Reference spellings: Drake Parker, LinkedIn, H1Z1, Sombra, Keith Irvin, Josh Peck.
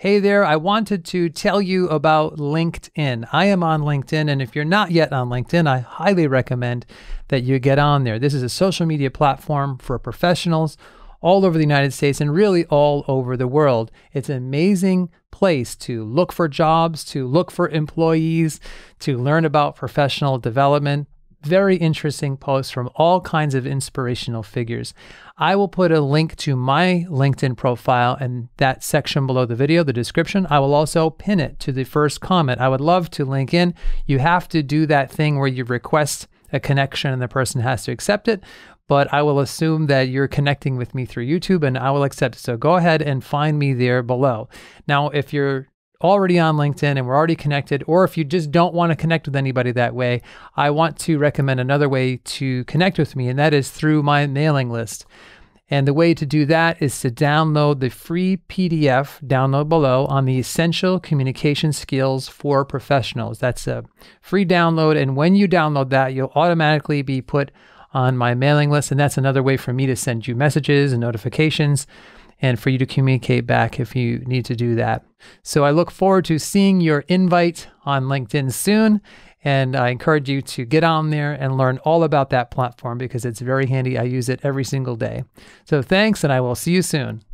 Hey there, I wanted to tell you about LinkedIn. I am on LinkedIn, and if you're not yet on LinkedIn, I highly recommend that you get on there. This is a social media platform for professionals all over the United States and really all over the world. It's an amazing place to look for jobs, to look for employees, to learn about professional development. Very interesting posts from all kinds of inspirational figures. I will put a link to my LinkedIn profile in that section below the video, the description. I will also pin it to the first comment. I would love to link in. You have to do that thing where you request a connection and the person has to accept it, but I will assume that you're connecting with me through YouTube and I will accept it. So go ahead and find me there below. Now, if you're already on LinkedIn and we're already connected, or if you just don't want to connect with anybody that way, I want to recommend another way to connect with me, and that is through my mailing list. And the way to do that is to download the free PDF, download below, on the Essential Communication Skills for Professionals. That's a free download, and when you download that, you'll automatically be put on my mailing list, and that's another way for me to send you messages and notifications and for you to communicate back if you need to do that. So I look forward to seeing your invite on LinkedIn soon, and I encourage you to get on there and learn all about that platform because it's very handy. I use it every single day. So thanks, and I will see you soon.